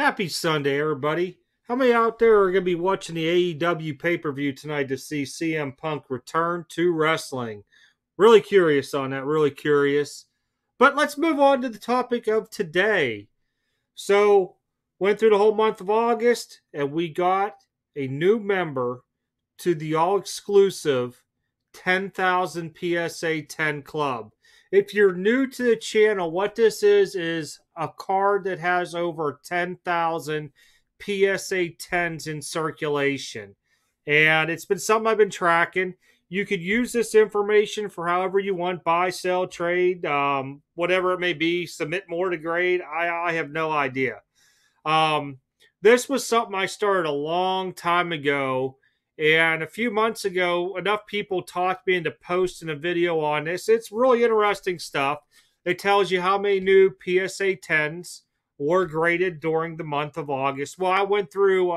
Happy Sunday, everybody. How many out there are going to be watching the AEW pay-per-view tonight to see CM Punk return to wrestling? Really curious on that, really curious. But let's move on to the topic of today. So, went through the whole month of August, and we got a new member to the all-exclusive 10,000 PSA 10 club. If you're new to the channel, what this is a card that has over 10,000 PSA 10s in circulation. And it's been something I've been tracking. You could use this information for however you want, buy, sell, trade, whatever it may be, submit more to grade. I have no idea. This was something I started a long time ago. And a few months ago, enough people talked me into posting a video on this. It's really interesting stuff. It tells you how many new PSA 10s were graded during the month of August. Well, I went through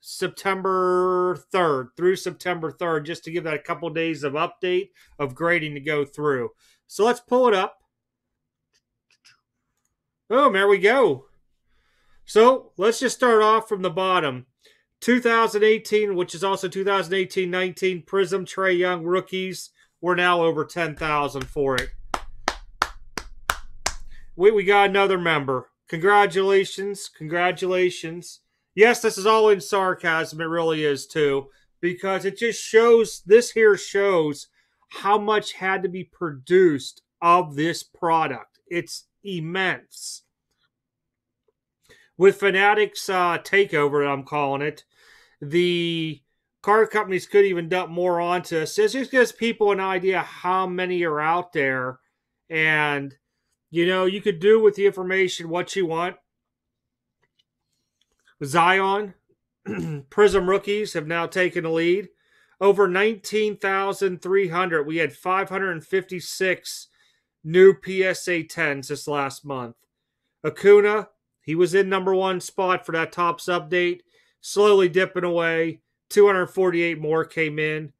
September 3rd just to give that a couple days of update of grading to go through. So let's pull it up. Boom, there we go. So let's just start off from the bottom. 2018, which is also 2018-19, Prizm, Trae Young rookies. We're now over 10,000 for it. We got another member. Congratulations. Congratulations. Yes, this is all in sarcasm. It really is, too. Because it just shows, this here shows how much had to be produced of this product. It's immense. With Fanatics takeover, I'm calling it, the card companies could even dump more onto us. It just gives people an idea how many are out there. And, you know, you could do with the information what you want. Zion, Prizm rookies have now taken the lead. Over 19,300. We had 556 new PSA 10s this last month. Acuna. He was in number one spot for that Topps update. Slowly dipping away. 248 more came in.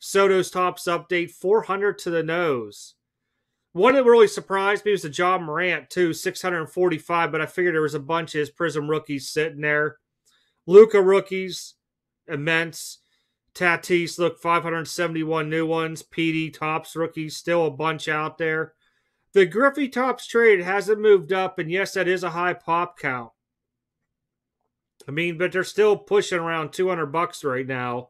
Soto's Topps update. 400 to the nose. One that really surprised me was the John Morant, too. 645, but I figured there was a bunch of his Prizm rookies sitting there. Luka rookies. Immense. Tatis, look, 571 new ones. PD, Topps rookies. Still a bunch out there. The Griffey Topps trade hasn't moved up, and yes, that is a high pop count. I mean, but they're still pushing around $200 right now.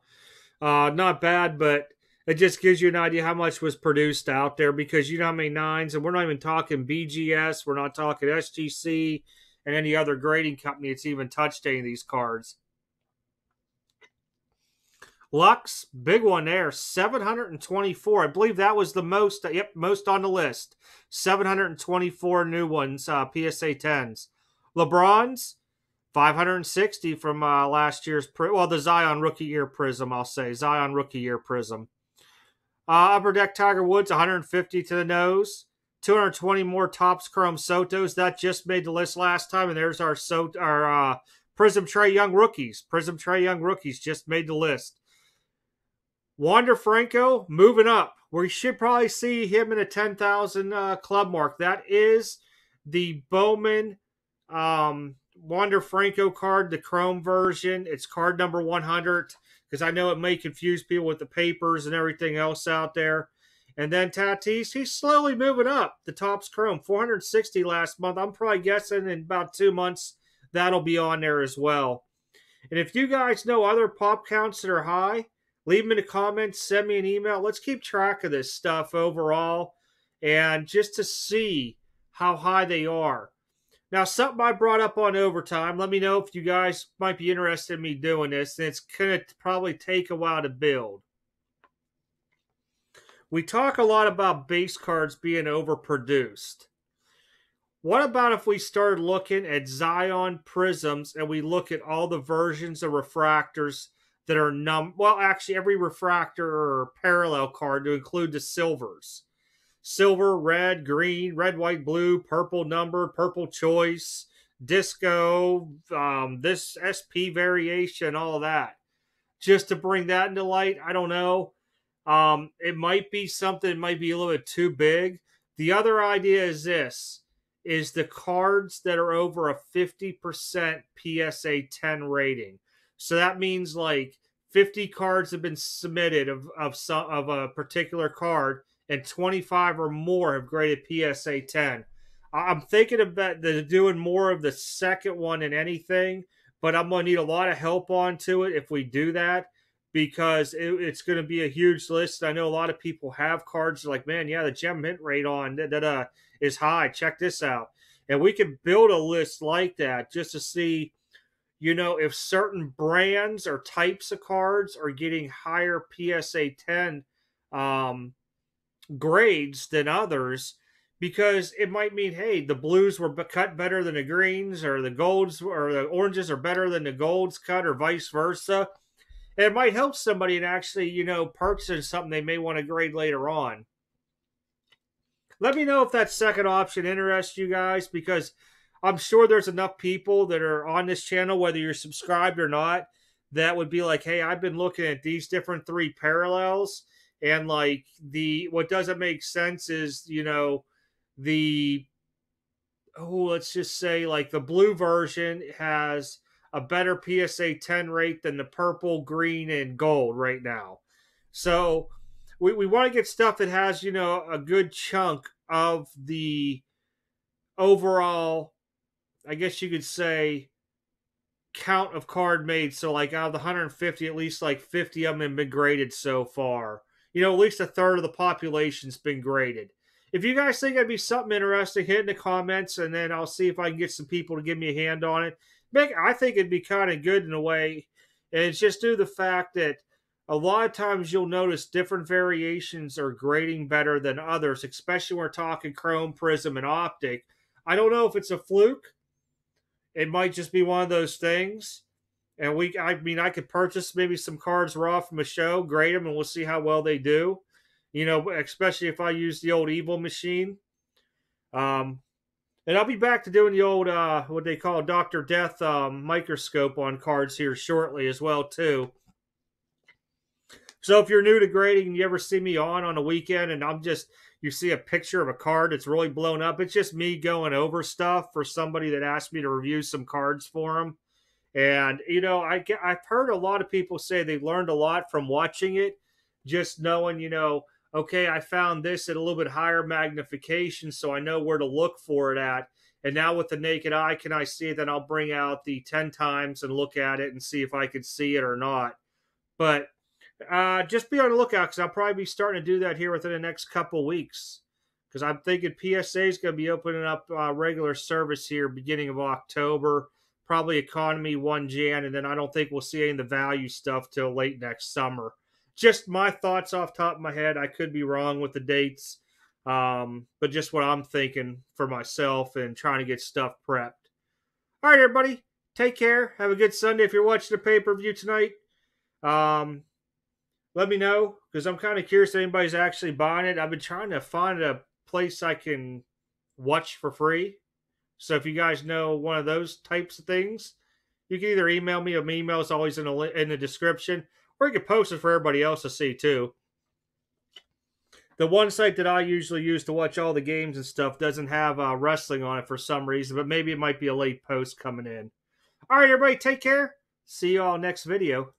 Not bad, but it just gives you an idea how much was produced out there because you know how many nines, and we're not even talking BGS, we're not talking SGC, and any other grading company that's even touched any of these cards. Lux, big one there, 724. I believe that was the most, yep, most on the list. 724 new ones, PSA 10s. LeBron's, 560 from last year's, well, the Zion rookie year Prizm, I'll say. Zion rookie year Prizm. Upper Deck Tiger Woods, 150 to the nose. 220 more Topps Chrome Sotos. That just made the list last time, and there's our, Prizm Trae Young rookies. Prizm Trae Young rookies just made the list. Wander Franco moving up. We should probably see him in a 10,000 club mark. That is the Bowman Wander Franco card, the Chrome version. It's card number 100 because I know it may confuse people with the papers and everything else out there. And then Tatis, he's slowly moving up. The Topps Chrome, 460 last month. I'm probably guessing in about 2 months that'll be on there as well. And if you guys know other pop counts that are high, leave them in the comments, send me an email. Let's keep track of this stuff overall and just to see how high they are. Now, something I brought up on overtime, let me know if you guys might be interested in me doing this, and it's going to probably take a while to build. We talk a lot about base cards being overproduced. What about if we started looking at Zion Prizms and we look at all the versions of refractors that are well, actually every refractor or parallel card to include the silvers. Silver, red, green, red, white, blue, purple number, purple choice, disco, this SP variation, all that. Just to bring that into light, I don't know. It might be something that might be a little bit too big. The other idea is this. is the cards that are over a 50% PSA 10 rating. So that means like 50 cards have been submitted of a particular card, and 25 or more have graded PSA 10. I'm thinking about doing more of the second one in anything, but I'm going to need a lot of help onto it if we do that, because it's going to be a huge list. I know a lot of people have cards like, man, yeah, the gem hit rate on that is high. Check this out. And we could build a list like that just to see, you know, if certain brands or types of cards are getting higher PSA 10 grades than others, because it might mean, hey, the blues were cut better than the greens, or the golds or the oranges are better than the golds cut, or vice versa. And it might help somebody and actually, you know, purchase something they may want to grade later on. Let me know if that second option interests you guys, because I'm sure there's enough people that are on this channel, whether you're subscribed or not, that would be like, hey, I've been looking at these different three parallels, and like what doesn't make sense is, you know, let's just say like the blue version has a better PSA 10 rate than the purple, green, and gold right now. So we want to get stuff that has, you know, a good chunk of the overall, I guess you could say, count of card made. So like out of the 150, at least like 50 of them have been graded so far. You know, at least a third of the population's been graded. If you guys think it'd be something interesting, hit in the comments, and then I'll see if I can get some people to give me a hand on it. I think it'd be kind of good in a way, and it's just due to the fact that a lot of times you'll notice different variations are grading better than others, especially when we're talking Chrome, Prizm, and Optic. I don't know if it's a fluke. It might just be one of those things. And I could purchase maybe some cards raw from a show, grade them, and we'll see how well they do. You know, especially if I use the old evil machine. And I'll be back to doing the old, what they call Dr. Death microscope on cards here shortly as well, too. So if you're new to grading and you ever see me on a weekend and you see a picture of a card that's really blown up, it's just me going over stuff for somebody that asked me to review some cards for them. And, you know, I've heard a lot of people say they've learned a lot from watching it, just knowing, you know, okay, I found this at a little bit higher magnification, so I know where to look for it at. And now with the naked eye, can I see it? Then I'll bring out the 10 times and look at it and see if I could see it or not. But just be on the lookout, because I'll probably be starting to do that here within the next couple weeks, because I'm thinking PSA is going to be opening up regular service here beginning of October, probably economy 1 Jan, and then I don't think we'll see any of the value stuff till late next summer. Just my thoughts off the top of my head. I could be wrong with the dates, but just what I'm thinking for myself and trying to get stuff prepped. All right, everybody. Take care. Have a good Sunday if you're watching the pay-per-view tonight. Let me know, because I'm kind of curious if anybody's actually buying it. I've been trying to find a place I can watch for free. So if you guys know one of those types of things, you can either email me. My email is always in the description. Or you can post it for everybody else to see, too. The one site that I usually use to watch all the games and stuff doesn't have wrestling on it for some reason, but maybe it might be a late post coming in. All right, everybody, take care. See you all next video.